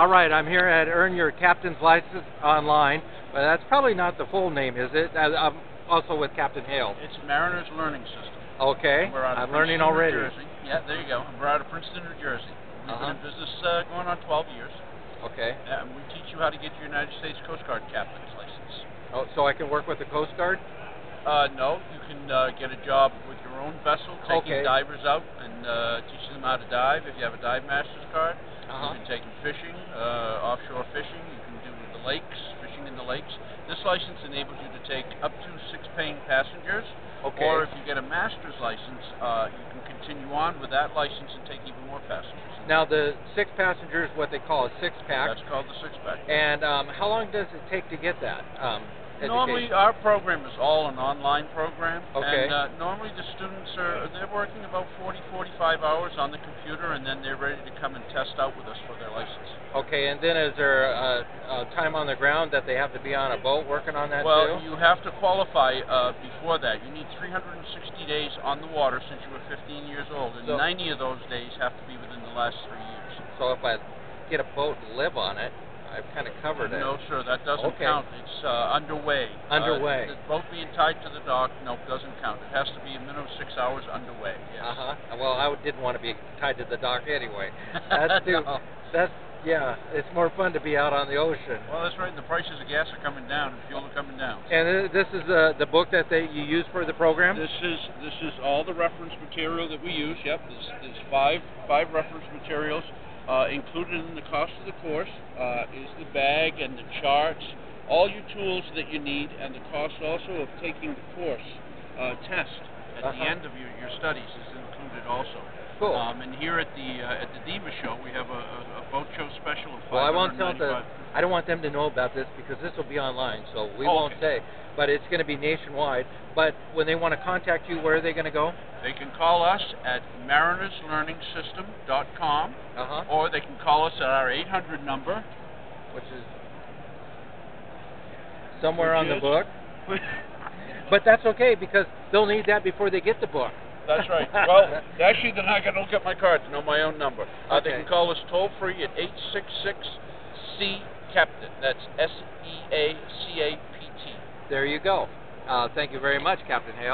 All right, I'm here at Earn Your Captain's License Online, but that's probably not the full name, is it? I'm also with Captain Hale. It's Mariners Learning System. Okay, I'm learning already. Yeah, there you go. We're out of Princeton, New Jersey. We've been in business going on 12 years. Okay. And we teach you how to get your United States Coast Guard Captain's License. Oh, so I can work with the Coast Guard? No, you can get a job with your own vessel, taking divers out and teaching them how to dive. If you have a dive master's card, you can take them fishing, offshore fishing. You can do the lakes, fishing in the lakes. This license enables you to take up to 6 paying passengers. Okay. Or if you get a master's license, you can continue on with that license and take even more passengers. Now the 6 passengers, what they call a 6-pack. That's called the 6-pack. And how long does it take to get that? Normally, our program is all an online program, and normally the students they're working about 40, 45 hours on the computer, and then they're ready to come and test out with us for their license. Okay, and then is there a time on the ground that they have to be on a boat working on that too? Well, you have to qualify before that. You need 360 days on the water since you were 15 years old, and so 90 of those days have to be within the last 3 years. So if I get a boat and live on it, I've kind of covered it. No, sir, that doesn't count. It's underway. Underway. The boat being tied to the dock, nope, doesn't count. It has to be a minimum of 6 hours underway. Yes. Well, I didn't want to be tied to the dock anyway. That's yeah. It's more fun to be out on the ocean. Well, that's right. The prices of gas are coming down, and fuel are coming down. And this is the book that you use for the program. This is all the reference material that we use. Yep. There's five reference materials. Included in the cost of the course is the bag and the charts, all your tools that you need, and the cost also of taking the course test at the end of your studies is included also. Cool. And here at the DEMA Show, we have a boat show special of $595. Well, I won't tell them. I don't want them to know about this because this will be online, so we won't say. But it's going to be nationwide. But when they want to contact you, where are they going to go? They can call us at marinerslearningsystem.com, or they can call us at our 800 number, which is somewhere on the book. But that's okay because they'll need that before they get the book. That's right. Well, actually, they're not going to look at my card to know my own number. They can call us toll free at 866-C-CAPTAIN. That's S-E-A-C-A-P-T. There you go. Thank you very much, Captain Hale.